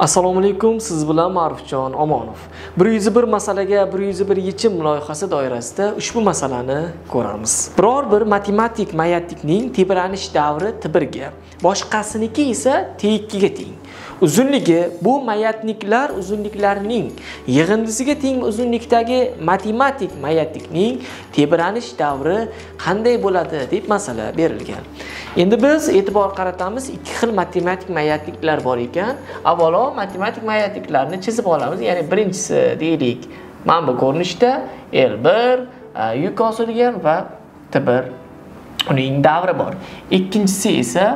Assalomu alaykum, siz bilan Ma'rufjon Omonov. 101 masalaga 101 yechim loyihasi doirasida ushbu masalani ko'ramiz. Biror bir matematik mayatlikning tebranish davri T1ga, boshqasiniki esa T2ga teng. Uzunligi bu mayatliklar uzunliklarining yig'indisiga teng uzunlikdagi matematik mayatlikning tebranish davri qanday bo'ladi deb masala berilgan. Endi biz e'tibor qaratamiz, ikki xil matematik mayatliklar bor ekan. Avvalo matematik mayatliklarni chizib olamiz. Ya'ni birinchisi deylik, mana bu ko'rinishda L1 yuk osilgan va T1 uning davri bor. Ikkinchisi esa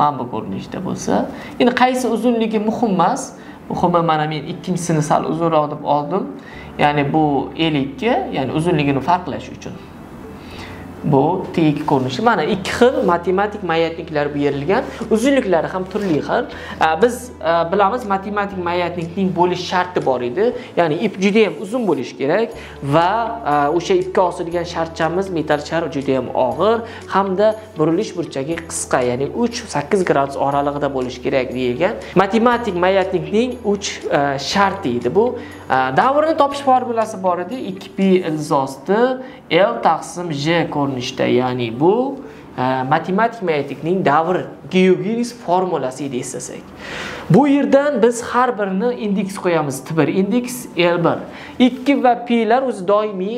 mana bu ko'rinishda bo'lsa, endi qaysi uzunligi muhim emas. Muhimi mana men ikkinchisini sal uzunroq deb oldim. Ya'ni bu L2, ya'ni uzunligini farqlash uchun. Bu T2 ko'rinishi. Mana ikki xil matematik mayatliklar berilgan. Uzunliklari ham turli xil. Biz bilamiz, matematik mayatlikning bo'lish sharti bor edi. Ya'ni ip juda ham uzun bo'lish kerak va o'sha ipga osilgan sharchamiz metal shar juda ham og'ir hamda burilish burchagi qisqa, ya'ni 3-8 gradus oralig'ida bo'lish kerak deilgan. Matematik mayatlikning 3 sharti edi bu. Davrini topish formulasi bor edi. 2 pi ildizosti L taqsim J ko'rinishda, ya'ni bu matematik mayatlikning davr Giyugiris formulasi deb eslasak. Bu yerdan biz har birini indeks qo'yamiz. T1 indeks L1. 2 va pilar o'zi doimiy,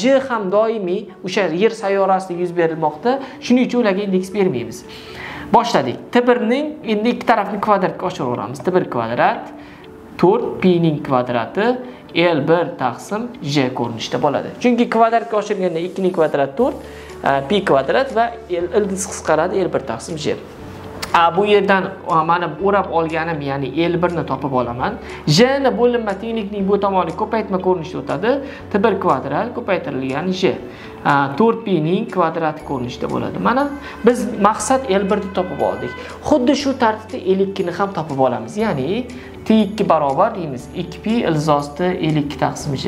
J ham doimiy, o'sha yer sayyorasida yuz berilmoqda. Shuning uchun ularga indeks bermaymiz. Boshladik. T1 ning endi ikki tarafini kvadratga oshiraveramiz. T1 kvadrat 4 pi ning kvadrati L1 taqsim J ko'rinishda bo'ladi. Chunki kvadratga oshirganda 2 ning kvadrat 4 pi kvadrat va ildiz qisqaradi L1 taqsim J. Bu yerdan mana o'rab olganim, ya'ni L1 ni topib olaman. J ni bo'linma tenglikning bu tomoni ko'paytma ko'rinishda o'tadi. T1 kvadrat ko'paytirilgan J 4 pi ning kvadrati ko'rinishda bo'ladi. Mana biz maqsad L1 ni topib oldik. Xuddi shu tartibda L2 ni ham topib olamiz. Ya'ni T2 barobar deymiz 2 pi ildizosti L2 taqsim J.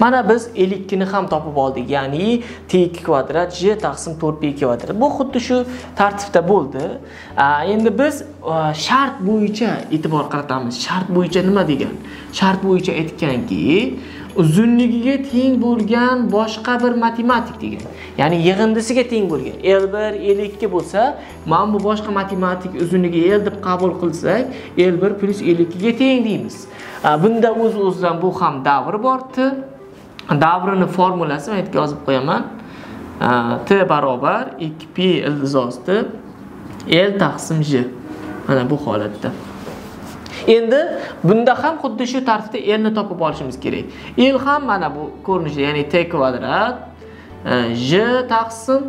Mana biz L2 ni ham topib oldik, ya'ni T2 kvadrat J taqsim 4 pi kvadrat. Bu xuddi shu tartibda bo'ldi. Endi biz shart bo'yicha e'tibor qaratamiz. Shart bo'yicha nima degan? Shart bo'yicha aytganki, uzunligiga teng bo'lgan boshqa bir matematik degan. Ya'ni yig'indisiga teng bo'lgan. L1, L2 bo'lsa, mana bu boshqa matematik uzunligi L deb qabul qilsak, L1 + L2 ga teng deymiz. Bunda o'z-o'zidan bu ham davr bor. Davrini formulasi men yozib qo'yaman. T barobar 2 pi ildizosti L taqsim J. Mana bu holatda. Endi bunda ham xuddi shu tartibda L ni topib olishimiz kerak. L ham mana bu ko'rinishda, ya'ni T kvadrat J taqsim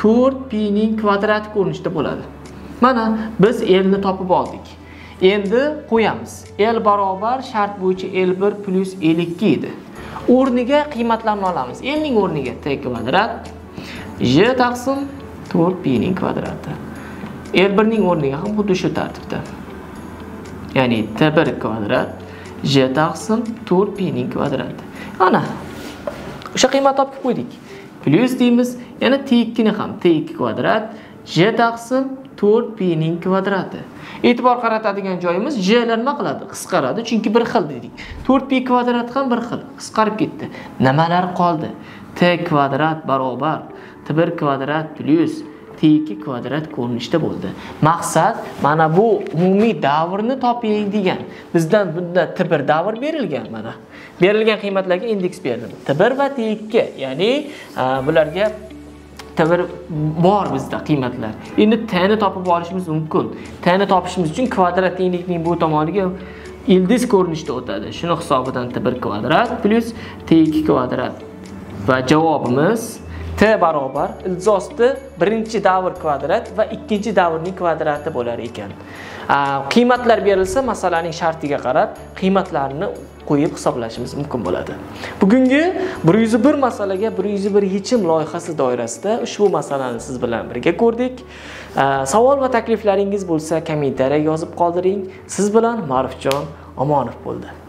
4 pi ning kvadrati ko'rinishda bo'ladi. Mana biz L ni topib oldik. Endi qo'yamiz. L barobar shart bo'yicha L1 + L2 edi. O'rniga qiymatlarni olamiz. L ning o'rniga T kvadrat J taqsim 4 pi ning kvadrati. L1 ning o'rniga ham xuddi shu tartibda. Ya'ni T1 kvadrat J taqsim 4 pi ning kvadrati. Ana o'sha qiymat topib qo'ydik. Plus deymiz, yana T2 ni ham T2 kvadrat J taqsim 4 pi ning kvadrati. E'tibor qaratadigan joyimiz J'lar nima qiladi? Qisqaradi, chunki bir xil dedik. 4 pi kvadrat ham bir xil qisqarib ketdi. Nimalar qoldi? T kvadrat barobar T1 kvadrat plus T2 kvadrat ko'rinishda bo'ldi. Maqsad mana bu umumiy davrni toping degan. Bizdan bunda T1 davr berilgan, mana. Berilgan qiymatlarga indeks berdim. T1 va T2, ya'ni bularga T1 bor bizda qiymatlar. Endi T ni topib olishimiz mumkin. T ni topishimiz uchun kvadrat tenglikning bu tomoniga ildiz ko'rinishda o'tadi. Shuni hisobidan T1 kvadrat plus T2 kvadrat va javobimiz T barobar ildizosti birinchi davr kvadrat va ikkinchi davrning kvadrati bo'lar ekan. Qiymatlar berilsa, masalaning shartiga qarab qiymatlarni qo'yib hisoblashimiz mumkin bo'ladi. Bugungi 101 masalaga 101 yechim loyihasi doirasida ushbu masalani siz bilan birga ko'rdik. Savol va takliflaringiz bo'lsa, kommentariya yozib qoldiring. Siz bilan Ma'rufjon Omonov bo'ldi.